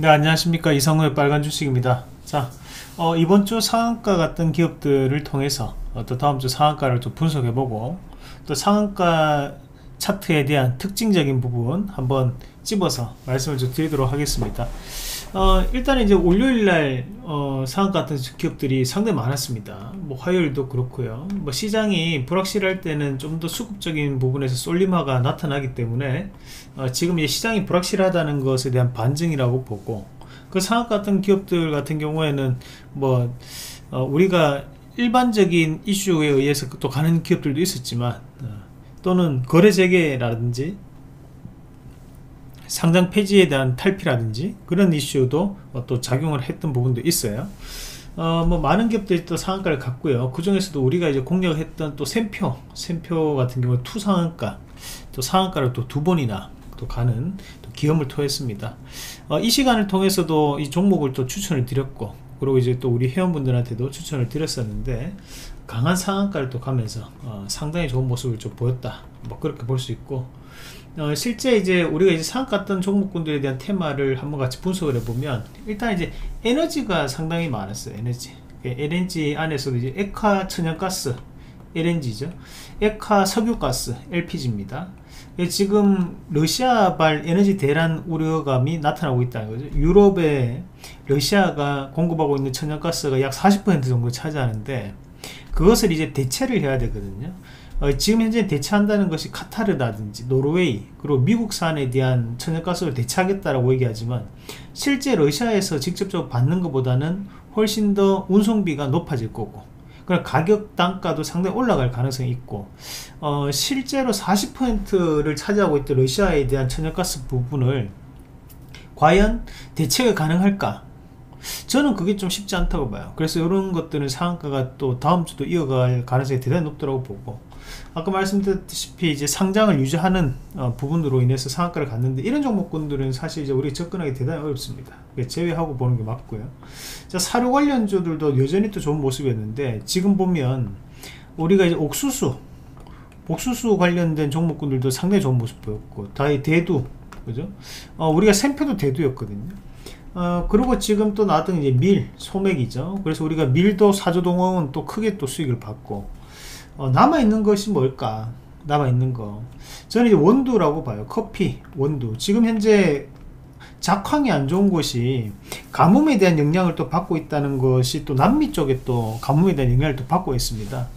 네, 안녕하십니까. 이성우의 빨간 주식입니다. 자, 이번 주 상한가 같은 기업들을 통해서 또 다음 주 상한가를 좀 분석해보고, 또 상한가 차트에 대한 특징적인 부분 한번 찝어서 말씀을 좀 드리도록 하겠습니다. 일단 이제 월요일날 상한가 같은 기업들이 상당히 많았습니다. 뭐 화요일도 그렇고요. 뭐 시장이 불확실할 때는 좀 더 수급적인 부분에서 쏠림화가 나타나기 때문에 지금 이제 시장이 불확실하다는 것에 대한 반증이라고 보고, 그 상한가 같은 기업들 같은 경우에는 뭐 우리가 일반적인 이슈에 의해서 또 가는 기업들도 있었지만, 또는 거래 재개라든지 상장 폐지에 대한 탈피라든지 그런 이슈도 또 작용을 했던 부분도 있어요. 뭐 많은 기업들이 또 상한가를 갔고요. 그 중에서도 우리가 이제 공략했던 또 샘표 같은 경우 투상한가, 또 상한가를 또 두 번이나 또 가는 또 기염을 토했습니다. 이 시간을 통해서도 이 종목을 또 추천을 드렸고, 그리고 이제 또 우리 회원분들한테도 추천을 드렸었는데, 강한 상한가를 또 가면서 상당히 좋은 모습을 좀 보였다, 뭐 그렇게 볼 수 있고, 실제 이제 우리가 이제 상한가 갔던 종목군들에 대한 테마를 한번 같이 분석을 해보면, 일단 이제 에너지가 상당히 많았어요. LNG 안에서도 이제 액화 천연가스 LNG죠. 액화 석유가스 LPG입니다. 지금 러시아발 에너지 대란 우려감이 나타나고 있다는 거죠. 유럽에 러시아가 공급하고 있는 천연가스가 약 40% 정도 차지하는데, 그것을 이제 대체를 해야 되거든요. 지금 현재 대체한다는 것이 카타르라든지 노르웨이, 그리고 미국산에 대한 천연가스를 대체하겠다라고 얘기하지만, 실제 러시아에서 직접적으로 받는 것보다는 훨씬 더 운송비가 높아질 거고, 그럼 가격 단가도 상당히 올라갈 가능성이 있고, 실제로 40%를 차지하고 있던 러시아에 대한 천연가스 부분을 과연 대체가 가능할까? 저는 그게 좀 쉽지 않다고 봐요. 그래서 이런 것들은 상한가가 또 다음 주도 이어갈 가능성이 대단히 높더라고 보고, 아까 말씀드렸다시피 이제 상장을 유지하는 부분으로 인해서 상한가를 갔는데, 이런 종목군들은 사실 이제 우리가 접근하기 대단히 어렵습니다. 제외하고 보는 게 맞고요. 자, 사료 관련주들도 여전히 또 좋은 모습이었는데, 지금 보면 우리가 이제 복수수 관련된 종목군들도 상당히 좋은 모습 보였고, 다이 대두, 그죠? 우리가 샘표도 대두였거든요. 그리고 지금 또 나왔던 이제 밀, 소맥이죠. 그래서 우리가 밀도 사조동은 또 크게 또 수익을 받고, 남아있는 것이 뭘까? 남아있는 거, 저는 이제 원두라고 봐요. 커피, 원두. 지금 현재 작황이 안 좋은 곳이 가뭄에 대한 영향을 또 받고 있다는 것이, 또 남미 쪽에 또 가뭄에 대한 영향을 또 받고 있습니다.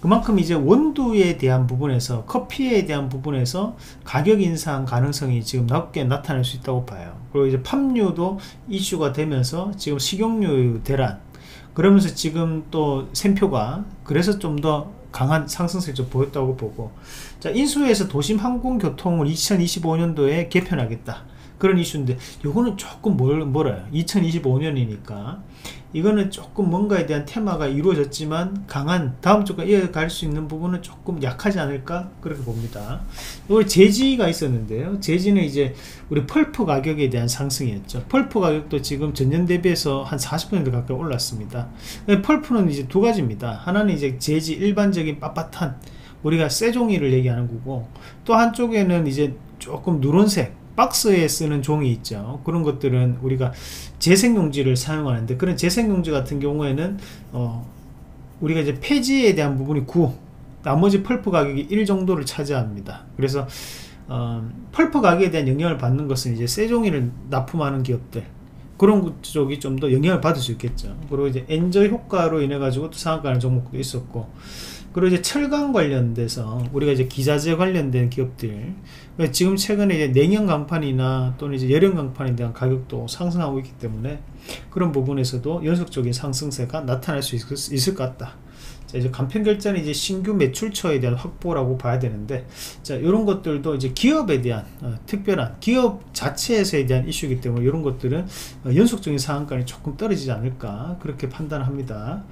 그만큼 이제 원두에 대한 부분에서, 커피에 대한 부분에서 가격 인상 가능성이 지금 낮게 나타날 수 있다고 봐요. 그리고 이제 팜유도 이슈가 되면서 지금 식용유 대란, 그러면서 지금 또 샘표가 그래서 좀 더 강한 상승세를 좀 보였다고 보고, 자, 인수에서 도심 항공교통을 2025년도에 개편하겠다, 그런 이슈인데, 요거는 조금 멀어요. 2025년이니까 이거는 조금 뭔가에 대한 테마가 이루어졌지만, 강한 다음 주가 이어갈 수 있는 부분은 조금 약하지 않을까, 그렇게 봅니다. 요거 제지가 있었는데요. 제지는 이제 우리 펄프 가격에 대한 상승이었죠. 펄프 가격도 지금 전년 대비해서 한 40% 가까이 올랐습니다. 펄프는 이제 두 가지입니다. 하나는 이제 제지 일반적인 빳빳한 우리가 쇠종이를 얘기하는 거고, 또 한쪽에는 이제 조금 누런색 박스에 쓰는 종이 있죠. 그런 것들은 우리가 재생용지를 사용하는데, 그런 재생용지 같은 경우에는 우리가 이제 폐지에 대한 부분이 9, 나머지 펄프 가격이 1 정도를 차지합니다. 그래서 펄프 가격에 대한 영향을 받는 것은 이제 쇠종이를 납품하는 기업들, 그런 쪽이 좀 더 영향을 받을 수 있겠죠. 그리고 이제 엔저 효과로 인해 가지고 또 상한가는 종목도 있었고, 그리고 이제 철강 관련돼서 우리가 이제 기자재 관련된 기업들, 지금 최근에 이제 냉연 강판이나 또는 이제 열연 강판에 대한 가격도 상승하고 있기 때문에, 그런 부분에서도 연속적인 상승세가 나타날 수 있을 것 같다. 자, 이제 간편 결제는 이제 신규 매출처에 대한 확보라고 봐야 되는데, 자, 이런 것들도 이제 기업에 대한 특별한 기업 자체에서에 대한 이슈이기 때문에, 이런 것들은 연속적인 상한가는 조금 떨어지지 않을까, 그렇게 판단합니다.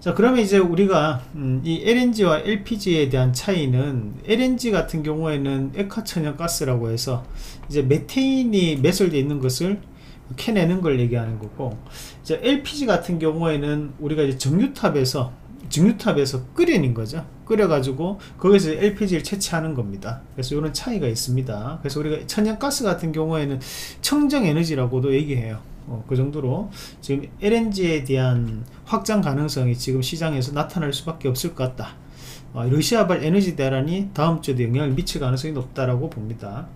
자, 그러면 이제 우리가 이 LNG와 LPG에 대한 차이는, LNG 같은 경우에는 액화천연가스라고 해서 이제 메테인이 매설되어 있는 것을 캐내는 걸 얘기하는 거고, 이제 LPG 같은 경우에는 우리가 이제 정유탑에서 직류탑에서 끓이는 거죠. 끓여가지고 거기서 LPG를 채취하는 겁니다. 그래서 이런 차이가 있습니다. 그래서 우리가 천연가스 같은 경우에는 청정에너지라고도 얘기해요. 그 정도로 지금 LNG에 대한 확장 가능성이 지금 시장에서 나타날 수밖에 없을 것 같다. 러시아발 에너지 대란이 다음 주에도 영향을 미칠 가능성이 높다라고 봅니다.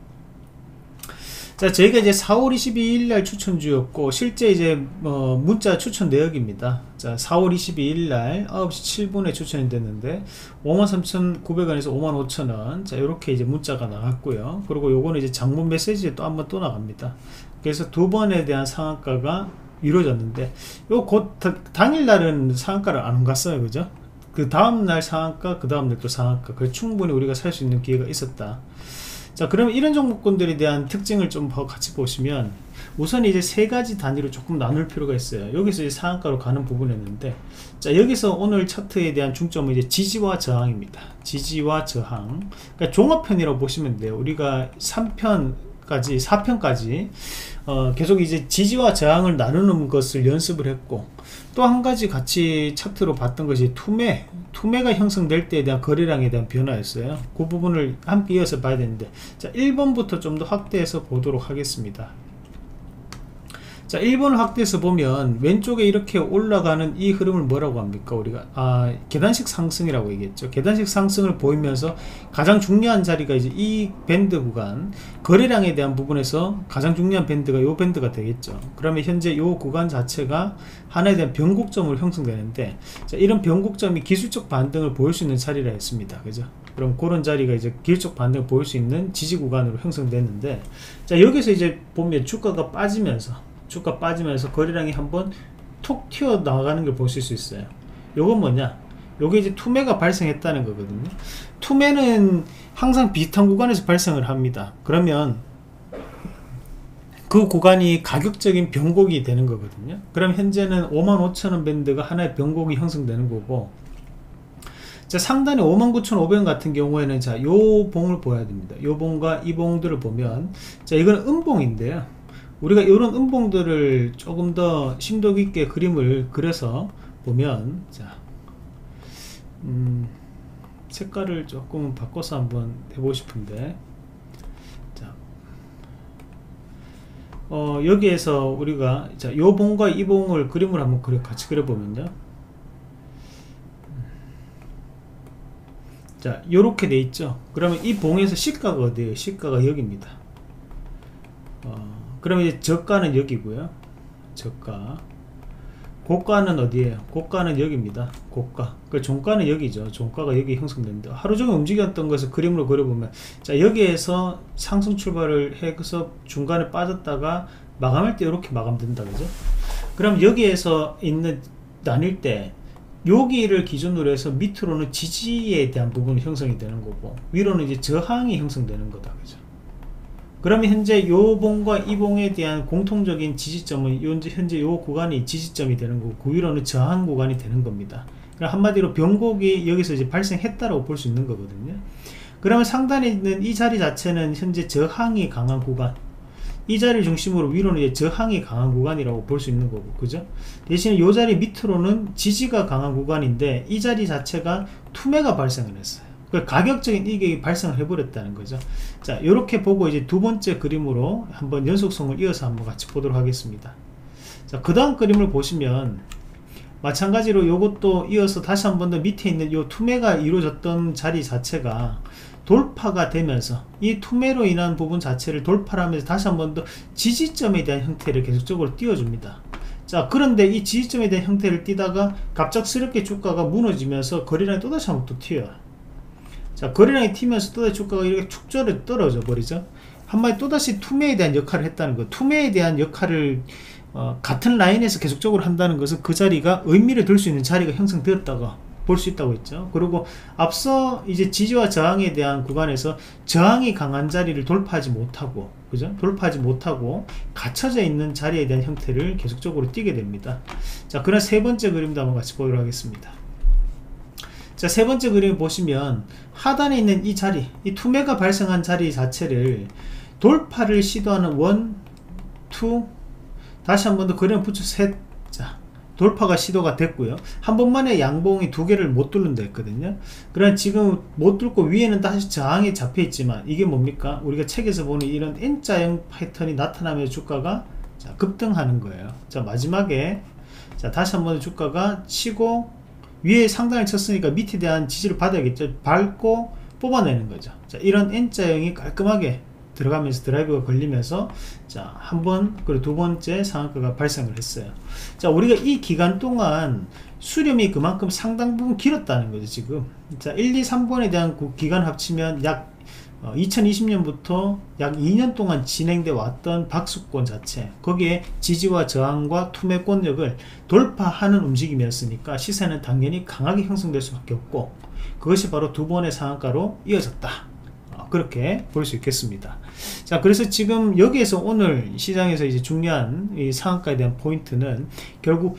자, 저희가 이제 4월 22일 날 추천주였고, 실제 이제 문자 추천 내역입니다. 자, 4월 22일 날 9시 7분에 추천이 됐는데 53,900원에서 55,000원. 자, 요렇게 이제 문자가 나갔고요. 그리고 요거는 이제 장문 메시지에 또 한 번 또 나갑니다. 그래서 두 번에 대한 상한가가 이루어졌는데, 요 곧 당일 날은 상한가를 안 갔어요. 그죠? 그 다음 날 상한가, 그 다음 날 또 상한가. 그래서 충분히 우리가 살 수 있는 기회가 있었다. 자, 그럼 이런 종목군들에 대한 특징을 좀 같이 보시면, 우선 이제 세 가지 단위로 조금 나눌 필요가 있어요. 여기서 이제 상한가로 가는 부분이었는데, 자, 여기서 오늘 차트에 대한 중점은 이제 지지와 저항입니다. 지지와 저항. 그러니까 종합편이라고 보시면 돼요. 우리가 3편까지, 4편까지, 계속 이제 지지와 저항을 나누는 것을 연습을 했고, 또 한 가지 같이 차트로 봤던 것이 투매가 형성될 때에 대한 거래량에 대한 변화였어요. 그 부분을 함께 이어서 봐야 되는데, 자, 1번부터 좀 더 확대해서 보도록 하겠습니다. 자, 1번을 확대해서 보면 왼쪽에 이렇게 올라가는 이 흐름을 뭐라고 합니까? 우리가 계단식 상승이라고 얘기했죠. 계단식 상승을 보이면서 가장 중요한 자리가 이제 이 밴드 구간, 거래량에 대한 부분에서 가장 중요한 밴드가 요 밴드가 되겠죠. 그러면 현재 요 구간 자체가 하나에 대한 변곡점으로 형성되는데, 자, 이런 변곡점이 기술적 반등을 보일 수 있는 자리라 했습니다. 그죠? 그럼 그런 자리가 이제 기술적 반등을 보일 수 있는 지지 구간으로 형성됐는데, 자, 여기서 이제 보면 주가가 빠지면서 거래량이 한번 톡 튀어 나가는 걸 보실 수 있어요. 요건 뭐냐? 요게 이제 투매가 발생했다는 거거든요. 투매는 항상 비슷한 구간에서 발생을 합니다. 그러면 그 구간이 가격적인 변곡이 되는 거거든요. 그럼 현재는 55,000원 밴드가 하나의 변곡이 형성되는 거고, 자, 상단에 59,500원 같은 경우에는, 자, 요 봉을 보여야 됩니다. 요 봉과 이 봉들을 보면, 자, 이건 음봉인데요. 우리가 이런 음봉들을 조금 더 심도 깊게 그림을 그려서 보면, 자, 색깔을 조금 바꿔서 한번 해보고 싶은데, 자, 여기에서 우리가, 자, 요 봉과 이 봉을 그림을 한번 같이 그려보면요. 자, 요렇게 돼 있죠. 그러면 이 봉에서 시가가 어디에요? 시가가 여기입니다. 그러면 이제 저가는 여기고요. 저가. 고가는 어디예요? 고가는 여기입니다. 고가. 그 종가는 여기죠. 종가가 여기 형성됩니다. 하루 종일 움직였던 것을 그림으로 그려보면, 자, 여기에서 상승 출발을 해서 중간에 빠졌다가 마감할 때 이렇게 마감된다. 그죠? 그럼 여기에서 있는 나뉠 때 여기를 기준으로 해서 밑으로는 지지에 대한 부분이 형성이 되는 거고, 위로는 이제 저항이 형성되는 거다. 그죠? 그러면 현재 요 봉과 이 봉에 대한 공통적인 지지점은 현재 요 구간이 지지점이 되는 거고, 그 위로는 저항 구간이 되는 겁니다. 그러니까 한마디로 변곡이 여기서 이제 발생했다라고 볼 수 있는 거거든요. 그러면 상단에 있는 이 자리 자체는 현재 저항이 강한 구간, 이 자리를 중심으로 위로는 이제 저항이 강한 구간이라고 볼 수 있는 거고, 그죠? 대신에 요 자리 밑으로는 지지가 강한 구간인데, 이 자리 자체가 투매가 발생을 했어요. 그 가격적인 이격이 발생을 해버렸다는 거죠. 자, 요렇게 보고 이제 두 번째 그림으로 한번 연속성을 이어서 한번 같이 보도록 하겠습니다. 자, 그 다음 그림을 보시면 마찬가지로 요것도 이어서 다시 한번 더 밑에 있는 요 투매가 이루어졌던 자리 자체가 돌파가 되면서, 이 투매로 인한 부분 자체를 돌파를 하면서 다시 한번 더 지지점에 대한 형태를 계속적으로 띄워줍니다. 자, 그런데 이 지지점에 대한 형태를 띄다가 갑작스럽게 주가가 무너지면서 거래량이 또다시 한번 또 튀어요. 자, 거래량이 튀면서 또다시 주가가 이렇게 축절에 떨어져 버리죠. 한마디 또다시 투매에 대한 역할을 했다는 거. 투매에 대한 역할을 같은 라인에서 계속적으로 한다는 것은 그 자리가 의미를 둘 수 있는 자리가 형성되었다고 볼 수 있다고 했죠. 그리고 앞서 이제 지지와 저항에 대한 구간에서 저항이 강한 자리를 돌파하지 못하고, 그죠? 돌파하지 못하고 갇혀져 있는 자리에 대한 형태를 계속적으로 띄게 됩니다. 자, 그럼 세 번째 그림도 한번 같이 보도록 하겠습니다. 자, 세 번째 그림 보시면 하단에 있는 이 자리, 이 투매가 발생한 자리 자체를 돌파를 시도하는 1, 2, 다시 한 번 더 그림을 붙여 3, 자, 돌파가 시도가 됐고요. 한 번만에 양봉이 두 개를 못 뚫는다 했거든요. 그럼 지금 못 뚫고 위에는 다시 저항이 잡혀 있지만 이게 뭡니까? 우리가 책에서 보는 이런 N자형 패턴이 나타나면서 주가가 자, 급등하는 거예요. 자, 마지막에 자, 다시 한번 주가가 치고 위에 상단을 쳤으니까 밑에 대한 지지를 받아야겠죠. 밟고 뽑아내는 거죠. 자, 이런 N자형이 깔끔하게 들어가면서 드라이브가 걸리면서 자, 한 번, 그리고 두 번째 상한가가 발생을 했어요. 자, 우리가 이 기간 동안 수렴이 그만큼 상당 부분 길었다는 거죠, 지금. 자, 1, 2, 3번에 대한 그 기간 합치면 약 2020년부터 약 2년 동안 진행돼 왔던 박수권 자체, 거기에 지지와 저항과 투매권력을 돌파하는 움직임이었으니까 시세는 당연히 강하게 형성될 수밖에 없고, 그것이 바로 두 번의 상한가로 이어졌다, 그렇게 볼 수 있겠습니다. 자, 그래서 지금 여기에서 오늘 시장에서 이제 중요한 이 상한가에 대한 포인트는 결국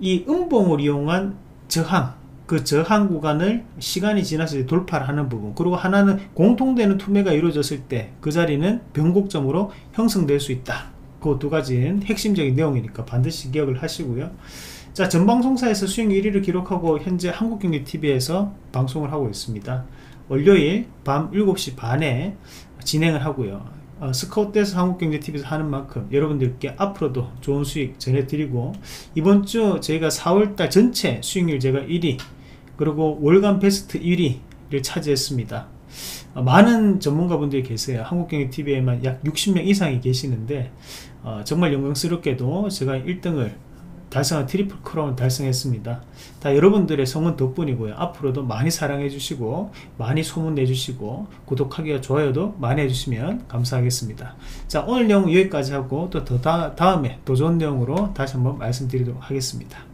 이 음봉을 이용한 저항, 그 저항 구간을 시간이 지나서 이제 돌파를 하는 부분, 그리고 하나는 공통되는 투매가 이루어졌을 때 그 자리는 변곡점으로 형성될 수 있다. 그 두 가지는 핵심적인 내용이니까 반드시 기억을 하시고요. 자, 전방송사에서 수익 1위를 기록하고 현재 한국경제TV에서 방송을 하고 있습니다. 월요일 밤 7시 반에 진행을 하고요. 스카웃돼서 한국경제TV에서 하는 만큼 여러분들께 앞으로도 좋은 수익 전해드리고, 이번 주 저희가 4월달 전체 수익률 제가 1위, 그리고 월간 베스트 1위를 차지했습니다. 많은 전문가분들이 계세요. 한국경제TV에만 약 60명 이상이 계시는데 정말 영광스럽게도 제가 1등을 달성한 트리플 크라운을 달성했습니다. 다 여러분들의 성원 덕분이고요. 앞으로도 많이 사랑해 주시고 많이 소문내 주시고 구독하기와 좋아요도 많이 해주시면 감사하겠습니다. 자, 오늘 내용 여기까지 하고 또 다음에 더 좋은 내용으로 다시 한번 말씀드리도록 하겠습니다.